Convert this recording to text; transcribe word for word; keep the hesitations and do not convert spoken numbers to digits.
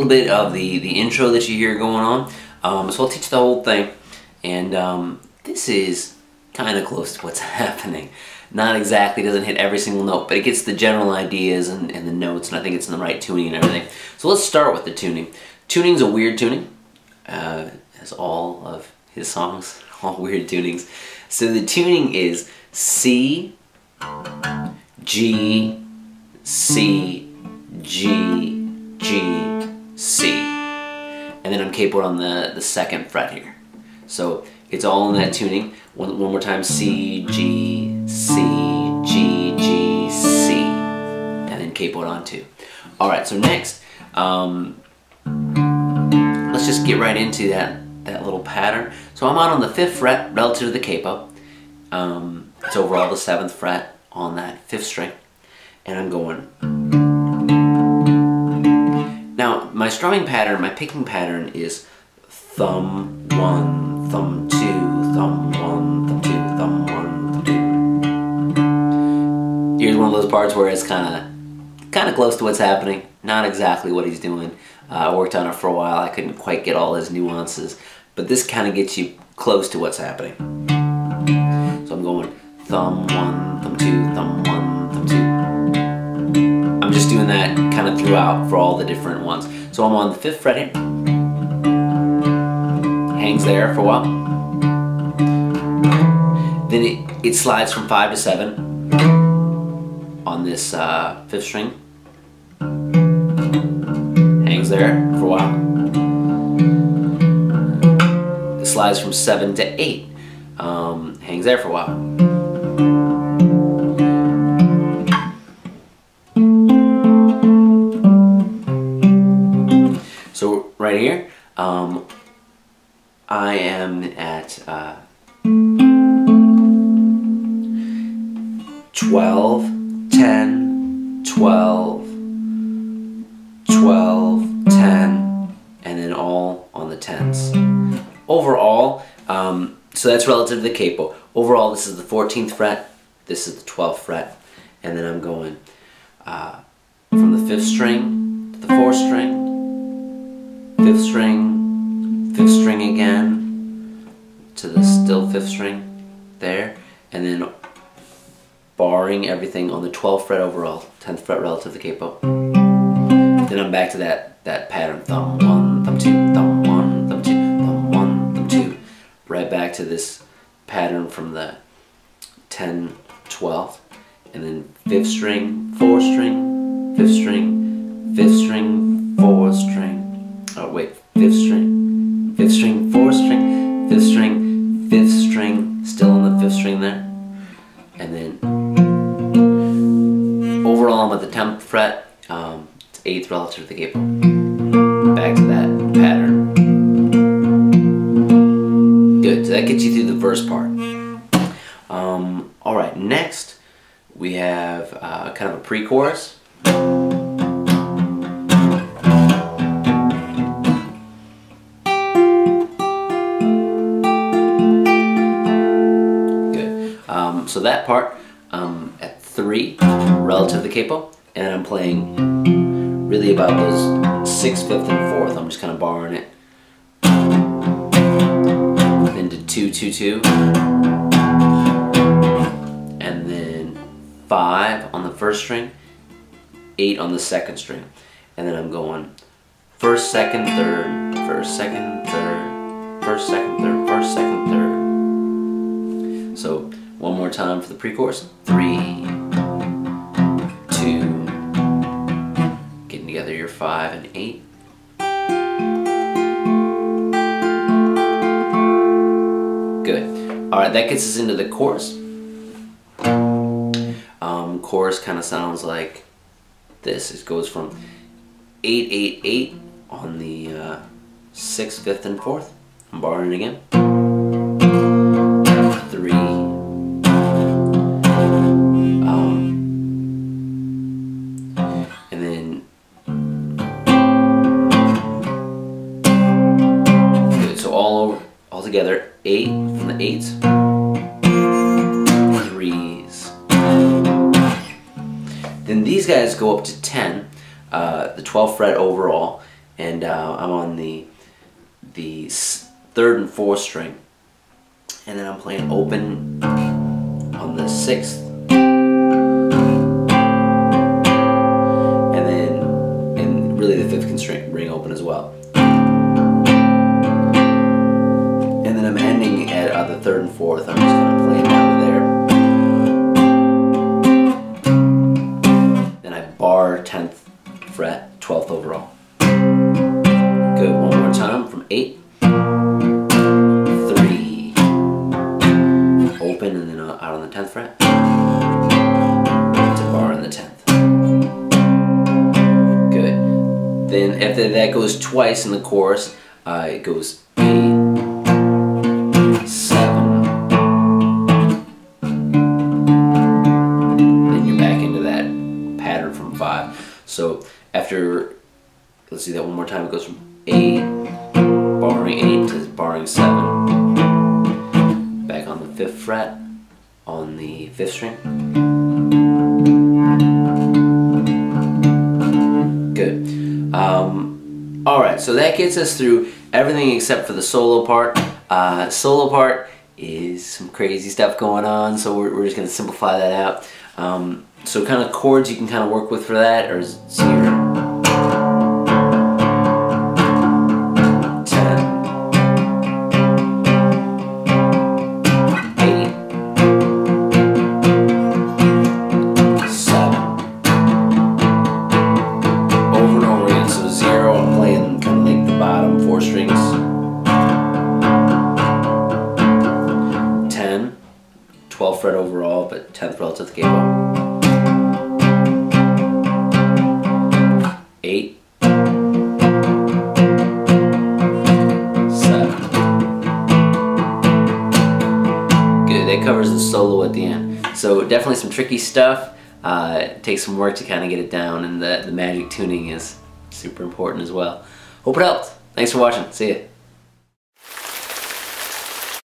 little bit of the, the intro that you hear going on. Um, so I'll teach the whole thing. And um, this is kind of close to what's happening. Not exactly, doesn't hit every single note, but it gets the general ideas and, and the notes, and I think it's in the right tuning and everything. So let's start with the tuning. Tuning's a weird tuning, uh, as all of his songs, all weird tunings. So the tuning is C, G, C, G, G, C. And then I'm capoed on the, the second fret here. So it's all in that tuning. One, one more time, C, G, C, G, G, C. And then capoed on two. All right, so next, um, let's just get right into that, that little pattern. So I'm out on the fifth fret relative to the capo. Um, it's overall the seventh fret on that fifth string. And I'm going. Now, my strumming pattern, my picking pattern is thumb one, thumb two, thumb one, thumb two, thumb one, thumb two. Here's one of those parts where it's kinda, kinda close to what's happening, not exactly what he's doing. Uh, I worked on it for a while, I couldn't quite get all his nuances, but this kinda gets you close to what's happening. So I'm going thumb one, thumb two, thumb one, thumb two. I'm just doing that kinda throughout for all the different ones. So I'm on the fifth fret here. Hangs there for a while. Then it, it slides from five to seven on this uh, fifth string. Hangs there for a while. It slides from seven to eight. Um, hangs there for a while. So right here, um, I am at uh, twelve, ten, twelve, twelve, ten, and then all on the tens. Overall, um, so that's relative to the capo. Overall, this is the fourteenth fret, this is the twelfth fret, and then I'm going uh, from the fifth string to the fourth string, fifth string, fifth string again, to the still fifth string there, and then barring everything on the twelfth fret overall, tenth fret relative to the capo. Then I'm back to that, that pattern, thumb one, thumb two, thumb one, thumb two, thumb one, thumb two. Right back to this pattern from the ten, twelfth, and then fifth string, fourth string, fifth string, fifth string, fourth string. Oh wait, fifth string, fifth string, fourth string, fifth string, fifth string, still on the fifth string there. And then overall, I'm at the tenth fret, um, it's eighth relative to the capo. Back to that pattern. Good, so that gets you through the verse part. Um, Alright, next we have uh, kind of a pre-chorus. Good, um, so that part, um, at three relative to the capo, and I'm playing really about those sixth, fifth, and fourth. I'm just kind of barring it. Then to two, two, two, and then five on the first string, eight on the second string, and then I'm going first, second, third, first, second, third, first, second, third, first, second, third. So one more time for the pre-chorus. Three. Together your five and eight. Good. Alright, that gets us into the chorus. Um, chorus kind of sounds like this. It goes from eight, eight, eight on the uh, sixth, fifth, and fourth. I'm barring it again. Three. Um, and then together, eight from the eights, threes. Then these guys go up to ten, uh, the twelfth fret overall, and uh, I'm on the the third and fourth string, and then I'm playing open on the sixth, and then and really the fifth can string ring open as well, and then I'm ending at uh, the third and fourth. I'm just kind of playing down to there. Then I bar tenth fret, twelfth overall. Good. One more time from eight. And then out on the tenth fret to bar on the tenth. Good. Then after that goes twice in the chorus, uh, it goes eight, seven, then you're back into that pattern from five. So after, let's see that one more time, it goes from eight, barring eight to barring seven, back on the fifth fret on the fifth string. Good. Um, Alright, so that gets us through everything except for the solo part. Uh, solo part is some crazy stuff going on, so we're, we're just going to simplify that out. Um, so kind of chords you can kind of work with for that, or zero. twelfth fret overall, but tenth relative to the capo. eight. seven. Good, that covers the solo at the end. So definitely some tricky stuff. Uh, it takes some work to kind of get it down, and the, the magic tuning is super important as well. Hope it helped. Thanks for watching. See ya.